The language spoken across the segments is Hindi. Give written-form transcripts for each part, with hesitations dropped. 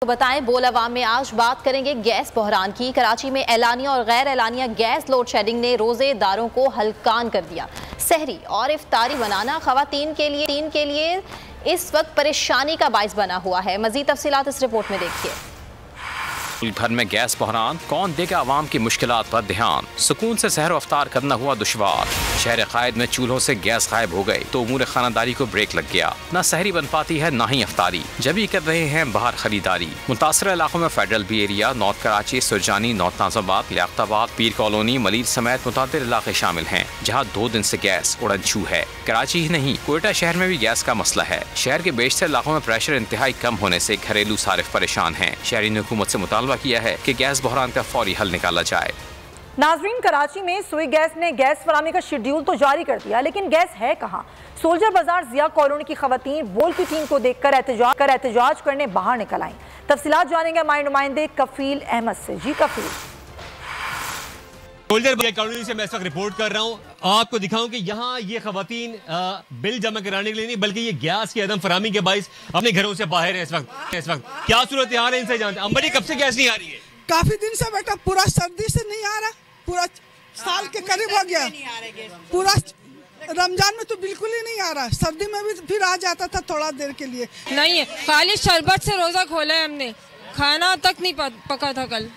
तो बताएं बोल अवाम में आज बात करेंगे गैस बहरान की। कराची में एलानिया और गैर एलानिया गैस लोड शेडिंग ने रोजेदारों को हलकान कर दिया। सहरी और इफ्तारी बनाना खवातीन के लिए इस वक्त परेशानी का बायस बना हुआ है। मजीद तफसीलात इस रिपोर्ट में देखिए। घर में गैस बहरान, कौन देगा आवाम की मुश्किलात पर ध्यान। सुकून से सहर अफ्तार करना हुआ दुश्वार। शहर कायद में चूल्हों से गैस गायब हो गई तो उमूर खानादारी को ब्रेक लग गया। ना सहरी बन पाती है ना ही अफ्तारी, जब ही कर रहे हैं बाहर खरीदारी। मुतासर इलाकों में federal B area, north Karachi, Surjani, north नाजाबाद, लियाबाद, पीर कॉलोनी, मलिर समेत मुतादिर इलाके शामिल है जहाँ 2 दिन से गैस उड़नछू है। कराची ही नहीं कोयटा शहर में भी गैस का मसला है। शहर के बेशतर इलाकों में प्रेशर इंतहाई कम होने से घरेलू सारिफ परेशान है। शहरी हुकूमत से मुतालबा किया है कि गैस बहरान का फौरी हल निकाला जाए। नाजरीन, कराची में सुई गैस ने गैस फराहमी का शेड्यूल तो जारी कर दिया, लेकिन गैस है कहाँ। सोल्जर बाजार जिया कॉलोनी की खवातीन बोल की टीम को देखकर एहतजाज करने बाहर निकल आईं। तफसीलात जानेंगे हमारे नुमाइंदे कफील अहमद से। जी कफील, सोल्जर बाजार कॉलोनी से मैं इस वक्त रिपोर्ट कर रहा हूँ। आपको दिखाऊं कि यहाँ ये खवातीन बिल जमा कराने के लिए नहीं बल्कि ये गैस की अदम फराहमी के बाइस अपने घरों से बाहर है इस वक्त। क्या सूरत हाल है इनसे जानते हैं। अंबरी, कब से गैस नहीं आ रही है? काफी दिन से बेटा, पूरा सर्दी से नहीं आ रहा, पूरा साल के करीब हो गया। पूरा रमजान में तो बिल्कुल ही नहीं आ रहा, सर्दी में भी फिर आ जाता था थोड़ा देर के लिए। नहीं है, खाली शरबत से रोजा खोला है हमने, खाना तक नहीं पका था। कल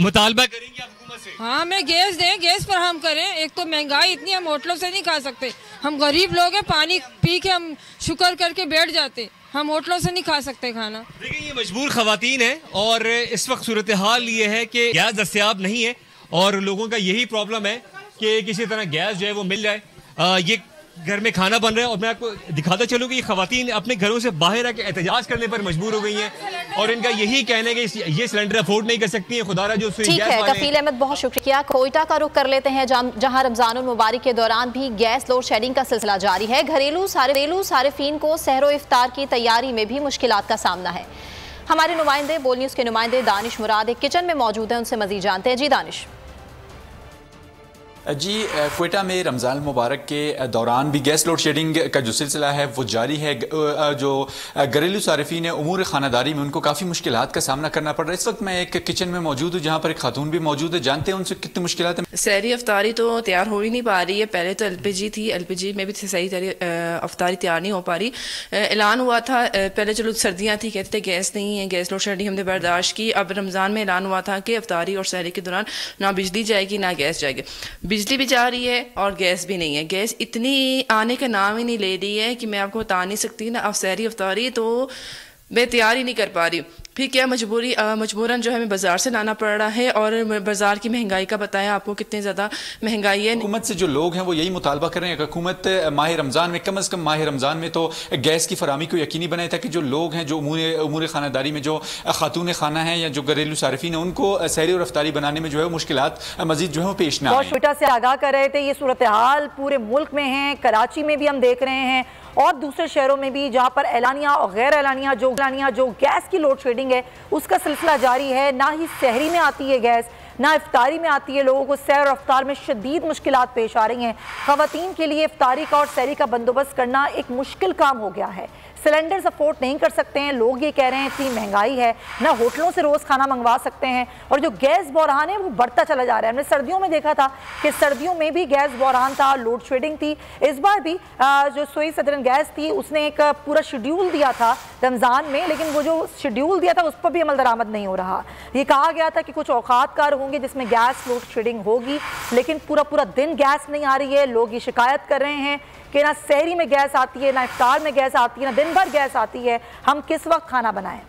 मुतालबा करेंगे हुकूमत से? हाँ, हमें गैस दें, गैस पर हम करें। एक तो महंगाई इतनी, हम होटलों से नहीं खा सकते। हम गरीब लोग हैं, पानी पी के हम शुक्र करके बैठ जाते। हम होटलों से नहीं खा सकते खाना। देखिए, ये मजबूर खवातीन है और इस वक्त सूरत हाल ये है कि गैस दस्तियाब नहीं है और लोगों का यही प्रॉब्लम है कि किसी तरह गैस जो है वो मिल जाए। ये घर में खाना बन रहा है और मैं आपको दिखाता चलूँ कि ये खवातीन अपने घरों से बाहर आके एहतजाज करने पर मजबूर हो गई हैं और इनका यही कहना है कि ये सिलेंडर अफोर्ड नहीं कर सकती है। खुदा जो ठीक है, कफील अहमद बहुत शुक्रिया। कोयटा का रुख कर लेते हैं जहाँ रमजानुल मुबारक के दौरान भी गैस लोड शेडिंग का सिलसिला जारी है। घरेलू सारिफीन को सहरो इफ्तार की तैयारी में भी मुश्किलात का सामना है। हमारे नुमाइंदे बोल न्यूज़ के नुमाइंदे दानिश मुराद एक किचन में मौजूद है, उनसे मजीद जानते हैं। जी दानिश जी, कोयटा में रमज़ान मुबारक के दौरान भी गैस लोड शेडिंग का जो सिलसिला है वो जारी है। जो घरेलू सारिफीन है उमूर खानादारी में उनको काफ़ी मुश्किलात का सामना करना पड़ रहा है। इस वक्त मैं एक किचन में मौजूद हूँ जहाँ पर एक खातून भी मौजूद है, जानते हैं उनसे कितनी मुश्किलात है। सहरी अफ्तारी तो तैयार हो ही नहीं पा रही है। पहले तो LPG थी, LPG में भी सही तरह अफ्तारी तैयार नहीं हो पा रही। ऐलान हुआ था पहले, चलो सर्दियाँ थी, कहते थे गैस नहीं है, गैस लोड शेडिंग हमने बर्दाश्त की। अब रमज़ान में ऐलान हुआ था कि अफ्तारी और सहरी के दौरान ना बिजली जाएगी ना गैस जाएगी। बिजली भी जा रही है और गैस भी नहीं है। गैस इतनी आने का नाम ही नहीं ले रही है कि मैं आपको बता नहीं सकती ना। अब सहरी अफ्तारी तो मैं तैयार ही नहीं कर पा रही। फिर क्या मजबूरन जो है हमें बाज़ार से लाना पड़ रहा है और बाज़ार की महंगाई का बताया आपको, कितने ज़्यादा महंगाई है। हुकूमत से जो लोग हैं वो यही मुतालबा कर रहे हैं कि हुकूमत माह रमज़ान में, कम अज़ कम माह रमज़ान में तो गैस की फराहमी को यकीनी बनाए ताकि जो लोग हैं, जो उमूर खानादारी में जो खातून खाना है या जो घरेलू सारिफिन है, उनको सहरी और अफ्तारी बनाने में जो है मुश्किलात मज़ीद जो है पेश ना। छोटा से आगाह कर रहे थे, ये सूरत हाल पूरे मुल्क में है। कराची में भी हम देख रहे हैं और दूसरे शहरों में भी जहाँ पर एलानिया और गैर एलानिया जो गैस की लोड शेडिंग है उसका सिलसिला जारी है। ना ही सहरी में आती है गैस, ना इफ्तारी में आती है। लोगों को सैर और अफ्तार में शदीद मुश्किलात पेश आ रही हैं। खवातीन के लिए इफ्तारी का और सहरी का बंदोबस्त करना एक मुश्किल काम हो गया है। सिलेंडर्स अफोर्ड नहीं कर सकते हैं। लोग ये कह रहे हैं इतनी महंगाई है, ना होटलों से रोज़ खाना मंगवा सकते हैं। और जो गैस बहरान है वो बढ़ता चला जा रहा है। हमने सर्दियों में देखा था कि सर्दियों में भी गैस बहरान था, लोड शेडिंग थी। इस बार भी जो सोई सदरन गैस थी उसने एक पूरा शेड्यूल दिया था रमज़ान में, लेकिन वो जो शेड्यूल दिया था उस पर भी अमल दरामद नहीं हो रहा। ये कहा गया था कि कुछ औकात कार होंगे जिसमें गैस लोड शेडिंग होगी, लेकिन पूरा दिन गैस नहीं आ रही है। लोग ये शिकायत कर रहे हैं कि ना सहरी में गैस आती है, ना इफ्तार में गैस आती है, ना दिन भर गैस आती है। हम किस वक्त खाना बनाएं।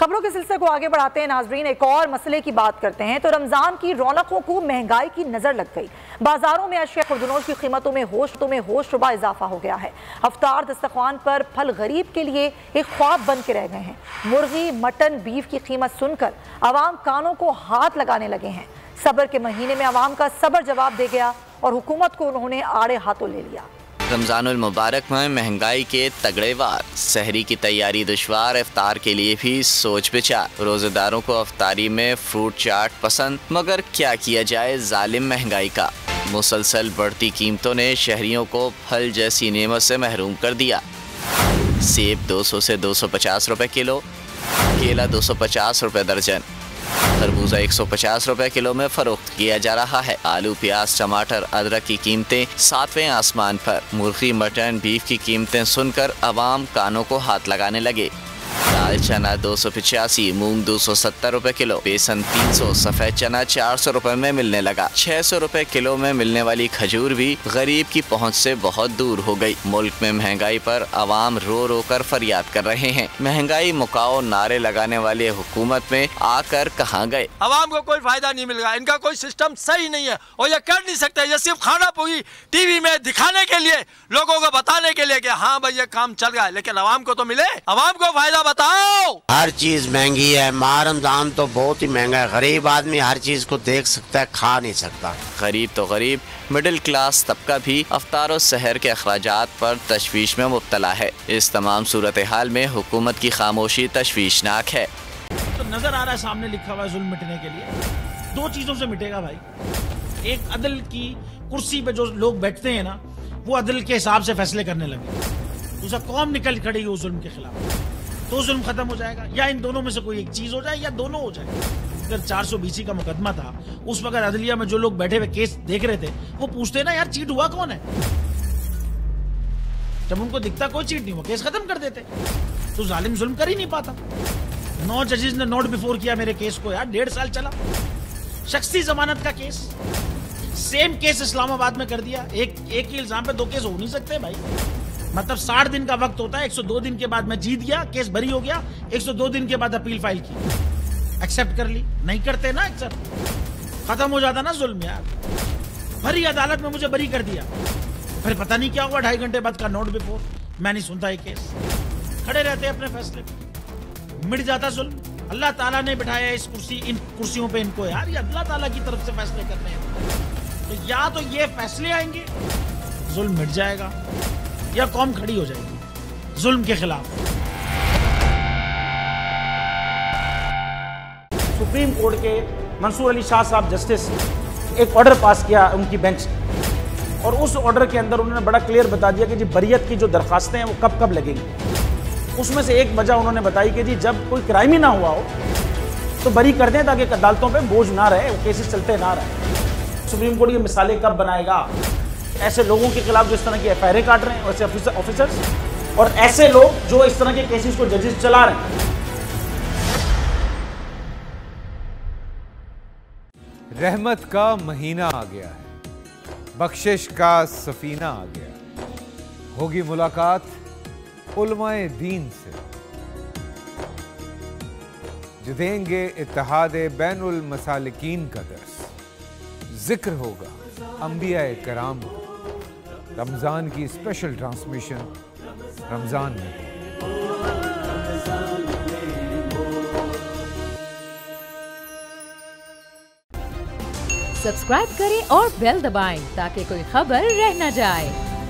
खबरों के सिलसिले को आगे बढ़ाते हैं नाजरीन, एक और मसले की बात करते हैं। तो रमज़ान की रौनकों को महंगाई की नज़र लग गई। बाज़ारों में अशिया खुर्दनोश की कीमतों में होश रुबा इजाफा हो गया है। अफ्तार दस्तरखान पर फल गरीब के लिए एक ख्वाब बन के रह गए हैं। मुर्गी, मटन, बीफ की कीमत सुनकर आवाम कानों को हाथ लगाने लगे हैं। सबर के महीने में आवाम का सबर जवाब दे गया और हुकूमत को उन्होंने आड़े हाथों ले लिया। रमज़ानुल मुबारक में महंगाई के तगड़े वार, सहरी की तैयारी दुश्वार, इफ्तार के लिए भी सोच विचार। रोजेदारों को अफ्तारी में फ्रूट चाट पसंद, मगर क्या किया जाए जालिम महंगाई का। मुसलसल बढ़ती कीमतों ने शहरियों को फल जैसी नेमत से महरूम कर दिया। सेब 200 से 250 रुपए किलो, केला 250 रुपए दर्जन, तरबूजा 150 रुपए किलो में फरोख्त किया जा रहा है। आलू, प्याज, टमाटर, अदरक की कीमतें सातवें आसमान पर। मुर्गी, मटन, बीफ की कीमतें सुनकर आवाम कानों को हाथ लगाने लगे। लाल चना 285, मूंग 270 रुपए किलो, बेसन 300, सफेद चना 400 रुपए में मिलने लगा। 600 रुपए किलो में मिलने वाली खजूर भी गरीब की पहुंच से बहुत दूर हो गई। मुल्क में महंगाई पर आवाम रो रो कर फरियाद कर रहे हैं। महंगाई मुकाओ नारे लगाने वाले हुकूमत में आकर कहां गए? आवाम को कोई फायदा नहीं मिल रहा, इनका कोई सिस्टम सही नहीं है और ये कर नहीं सकते। ये सिर्फ खाना पूरी टीवी में दिखाने के लिए, लोगों को बताने के लिए की हाँ भाई ये काम चल रहा है, लेकिन आवाम को तो मिले, आवाम को फायदा बताओ। हर चीज महंगी है, माह रमजान तो बहुत ही महंगा है। गरीब आदमी हर चीज को देख सकता है, खा नहीं सकता। गरीब तो गरीब, मिडिल क्लास तबका भी अफ्तार और सहर के अखराजात पर तशवीश में मुब्तला है। इस तमाम सूरत हाल में हुकूमत की खामोशी तशवीशनाक है। तो नजर आ रहा है सामने लिखा हुआ है जुल्म मिटने के लिए। दो चीजों से मिटेगा भाई, एक अदल की कुर्सी पे जो लोग बैठते है ना, वो अदल के हिसाब से फैसले करने लगे। दूसरा, कौम निकल खड़ी है जुल्म के खिलाफ, तो जुल्म खत्म हो जाएगा। या इन दोनों में से कोई एक चीज हो जाए या दोनों हो जाए। अगर 420 का मुकदमा था, उस वक्त अदलिया में जो लोग बैठे हुए केस देख रहे थे, वो पूछते ना यार चीट हुआ कौन है? जब उनको दिखता कोई चीट नहीं हुआ, केस खत्म कर देते। तो जालिम जुल्म कर ही नहीं पाता। 9 जजेस ने नोट बिफोर किया मेरे केस को यार, 1.5 साल चला। शख्सी जमानत का केस, सेम केस इस्लामाबाद में कर दिया। एक ही इल्जाम पे 2 केस हो नहीं सकते भाई। मतलब 60 दिन का वक्त होता है, 102 दिन के बाद मैं जीत गया, केस बरी हो गया, 102 दिन के बाद अपील फाइल की, एक्सेप्ट कर ली। नहीं करते ना एक्सेप्ट, खत्म हो जाता ना जुल्म यार। भरी अदालत में मुझे बरी कर दिया, फिर पता नहीं क्या हुआ 2.5 घंटे बाद का नोट बिफोर। मैं नहीं सुनता ये केस, खड़े रहते अपने फैसले पे, मिट जाता जुल्म। अल्लाह ताला ने बिठाया इस कुर्सी, इन कुर्सियों पे इनको यार, ये अल्लाह ताला की तरफ से फैसले करने हैं। तो या तो ये फैसले आएंगे, जुल्म मिट जाएगा, या कौम खड़ी हो जाएगी जुल्म के खिलाफ। सुप्रीम कोर्ट के मंसूर अली शाह साहब जस्टिस एक ऑर्डर पास किया उनकी बेंच, और उस ऑर्डर के अंदर उन्होंने बड़ा क्लियर बता दिया कि जी बरियत की जो दरखास्तें हैं वो कब कब लगेंगी। उसमें से एक वजह उन्होंने बताई कि जी जब कोई क्राइम ही ना हुआ हो तो बरी कर दें, ताकि अदालतों पे बोझ ना रहे, वो केसेस चलते ना रहे। सुप्रीम कोर्ट ये मिसालें कब बनाएगा ऐसे लोगों के खिलाफ जो इस तरह की एफआईआर काट रहे हैं, ऐसे ऑफिसर्स और ऐसे लोग जो इस तरह के केसेस को जजेस चला रहे हैं। रहमत का महीना आ गया है, बख्शिश का सफीना आ गया है। होगी मुलाकात उलमाए दीन से, जो देंगे इत्तेहाद बैनुल मसालिकीन का दर्स। जिक्र होगा अंबियाए कराम, रमजान की स्पेशल ट्रांसमिशन रमजान में। सब्सक्राइब करें और बेल दबाएं ताकि कोई खबर रह न जाए।